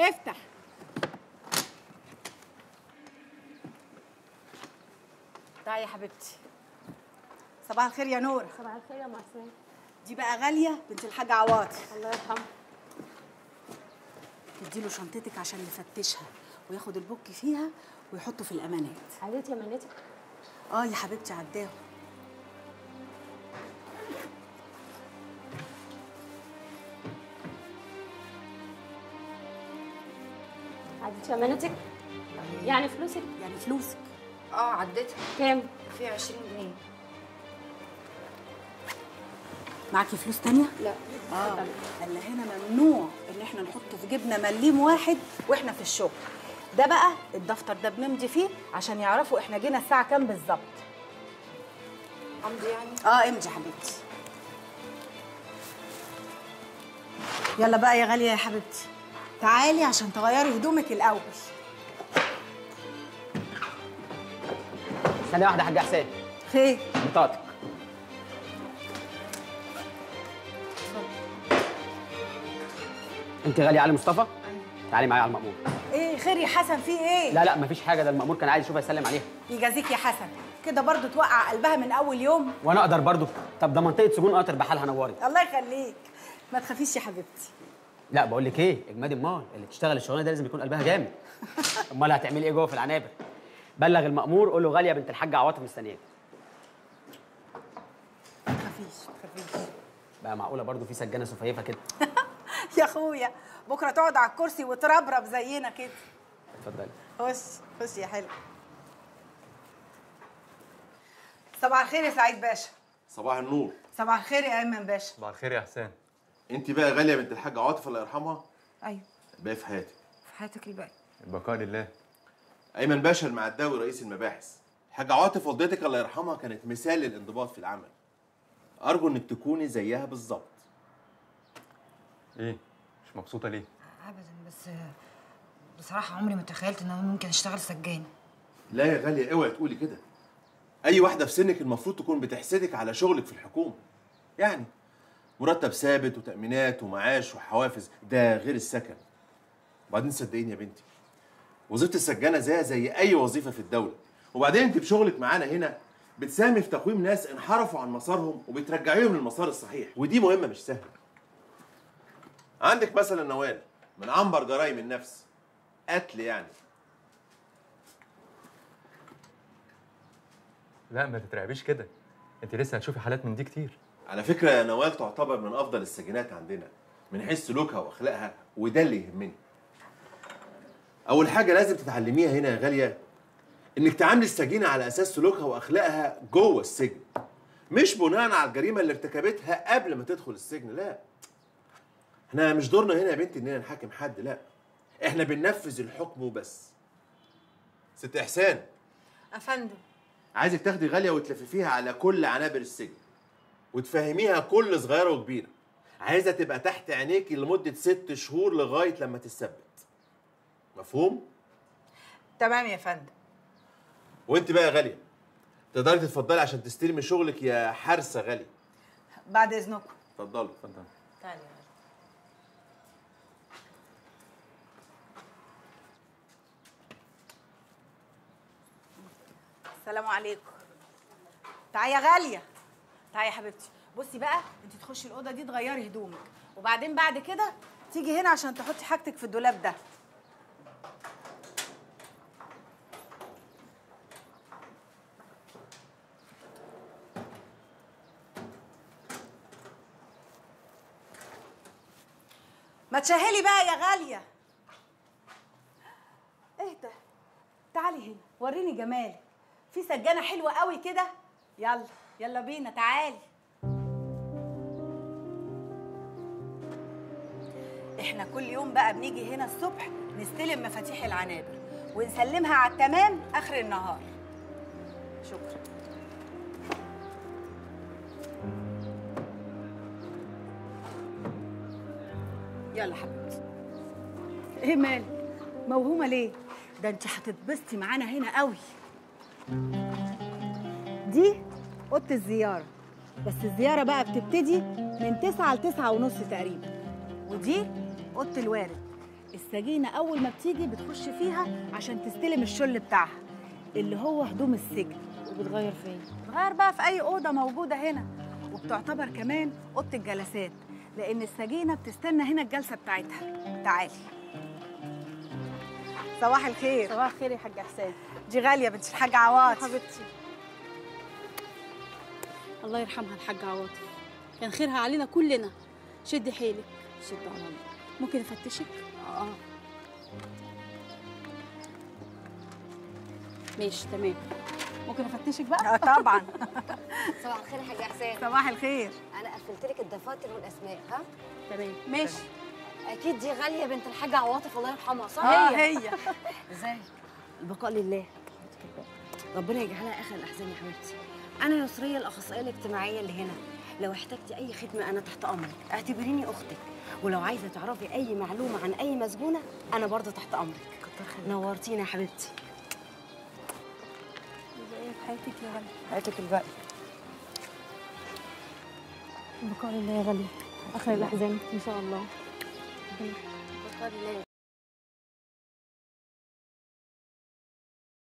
افتح. تعالي يا حبيبتي. صباح الخير يا نوره. صباح الخير يا معصم. دي بقى غاليه بنت الحاجه عواطي الله يرحمها. تديله شنطتك عشان يفتشها وياخد البوك فيها ويحطه في الامانات. عديت يا منتك؟ اه يا حبيبتي عداه. عديت يا منتك؟ يعني فلوسك؟ يعني فلوسك. اه عديتها. كام؟ فيها 20 جنيه. معاكي فلوس تانية؟ لا. اه قال هنا ممنوع ان احنا نحط في جبنا مليم واحد واحنا في الشغل. ده بقى الدفتر ده بنمضي فيه عشان يعرفوا احنا جينا الساعة كام بالظبط. امضي يعني؟ اه امضي يا حبيبتي. يلا بقى يا غالية يا حبيبتي. تعالي عشان تغيري هدومك الأول. ثانية واحدة يا حاجة حسين. خير. بطاقتك. انت غالية علي مصطفى؟ ايوه. تعالي معايا على المأمور. ايه خير يا حسن في ايه؟ لا لا مفيش حاجة، ده المأمور كان عايز يشوفها يسلم عليها. يجازيك يا حسن، كده برضه توقع قلبها من أول يوم. وأنا أقدر برضه؟ طب ده منطقة سجون قطر بحالها نوري. الله يخليك، ما تخافيش يا حبيبتي. لا بقول لك ايه، اجماد امال اللي بتشتغل الشغلانة ده لازم يكون قلبها جامد. امال هتعملي ايه جوه في العنابر؟ بلغ المأمور قول له غالية بنت الحاجة عواطف مستنياك. ما تخافيش ما تخافيش. بقى معقولة برضه في سجانة سفيفة كده؟ يا اخويا بكره تقعد على الكرسي وتربرب زينا كده. اتفضلي. خش خش يا حلو. صباح الخير يا سعيد باشا. صباح النور. صباح الخير يا ايمن باشا. صباح الخير يا حسين. انت بقى غاليه بنت الحاجه عاطف الله يرحمها. ايوه. باقي في حياتك. في حياتك الباقي. البقاء لله. ايمن باشا المعدّاوي رئيس المباحث. الحاجه عاطف والدتك الله يرحمها كانت مثال للانضباط في العمل. ارجو انك تكوني زيها بالظبط. ايه؟ مش مبسوطة ليه؟ ابدا، بس بصراحة عمري ما تخيلت ان انا ممكن اشتغل سجانة. لا يا غالية اوعي تقولي كده. أي واحدة في سنك المفروض تكون بتحسدك على شغلك في الحكومة. يعني مرتب ثابت وتأمينات ومعاش وحوافز، ده غير السكن. وبعدين صدقيني يا بنتي وظيفة السجانة زي أي وظيفة في الدولة، وبعدين أنت بشغلك معانا هنا بتساهمي في تقويم ناس انحرفوا عن مسارهم وبترجعيهم للمسار الصحيح، ودي مهمة مش سهلة. عندك مثلا نوال من عنبر جرايم النفس، قتل يعني. لا ما تترعبيش كده، انت لسه هتشوفي حالات من دي كتير. على فكره يا نوال تعتبر من افضل السجينات عندنا من حيث سلوكها واخلاقها، وده اللي يهمني. اول حاجه لازم تتعلميها هنا يا غاليه انك تعاملي السجينه على اساس سلوكها واخلاقها جوه السجن، مش بناء على الجريمه اللي ارتكبتها قبل ما تدخل السجن. لا احنا مش دورنا هنا يا بنتي اننا نحاكم حد، لا احنا بننفذ الحكم وبس. ست احسان. افندم. عايزك تاخدي غاليه وتلففيها على كل عنابر السجن وتفهميها كل صغيره وكبيره، عايزها تبقى تحت عينيكي لمده 6 شهور لغايه لما تتثبت. مفهوم؟ تمام يا فندم. وانت بقى يا غاليه تقدري تتفضلي عشان تستلمي شغلك يا حارسه غاليه. بعد اذنكم. اتفضلي اتفضلي. تعالي. السلام عليكم. تعالي يا غاليه. تعالي يا حبيبتي. بصي بقى انت تخشي الاوضه دي تغيري هدومك، وبعدين بعد كده تيجي هنا عشان تحطي حاجتك في الدولاب ده. ما تشهلي بقى يا غاليه. اهدى. تعالي هنا وريني جمالك. في سجانة حلوة قوي كده. يلا يلا بينا. تعالي. احنا كل يوم بقى بنيجي هنا الصبح نستلم مفاتيح العنابر ونسلمها على التمام اخر النهار. شكرا. يلا حبيبتي. ايه مالك؟ موهومة ليه؟ ده انت هتتبسطي معانا هنا قوي. دي اوضه الزياره، بس الزياره بقى بتبتدي من 9 ل 9:30 تقريبا. ودي اوضه الوالد، السجينه اول ما بتيجي بتخش فيها عشان تستلم الشل بتاعها اللي هو هدوم السجن. وبتغير فين؟ بتغير بقى في اي اوضه موجوده هنا، وبتعتبر كمان اوضه الجلسات لان السجينه بتستنى هنا الجلسه بتاعتها. تعالي. صباح الخير. صباح الخير يا حاجه حسام. دي غاليه بنت الحاجه عواطف حبيبتي. الله يرحمها الحاجه عواطف، كان خيرها علينا كلنا. شدي حيلك. شد عليا. ممكن افتشك؟ اه ماشي تمام. ممكن افتشك بقى؟ اه طبعا. صباح الخير يا حاج حسين. صباح الخير. انا قفلت لك الدفاتر والاسماء. ها تمام ماشي. اكيد دي غاليه بنت الحاجه عواطف الله يرحمها صح؟ هي ازيك؟ البقاء لله. ربنا يجعلها اخر الاحزان يا حبيبتي. انا يسري الاخصائيه الاجتماعيه اللي هنا، لو احتجتي اي خدمه انا تحت امرك، اعتبريني اختك، ولو عايزه تعرفي اي معلومه عن اي مسجونه انا برضه تحت امرك. كتر خيرك. نورتينا يا حبيبتي. ايه في حياتك يا غاليه؟ حياتك الباقي. بقاء لله يا غاليه، اخر الاحزان ان شاء الله. بقاء لله.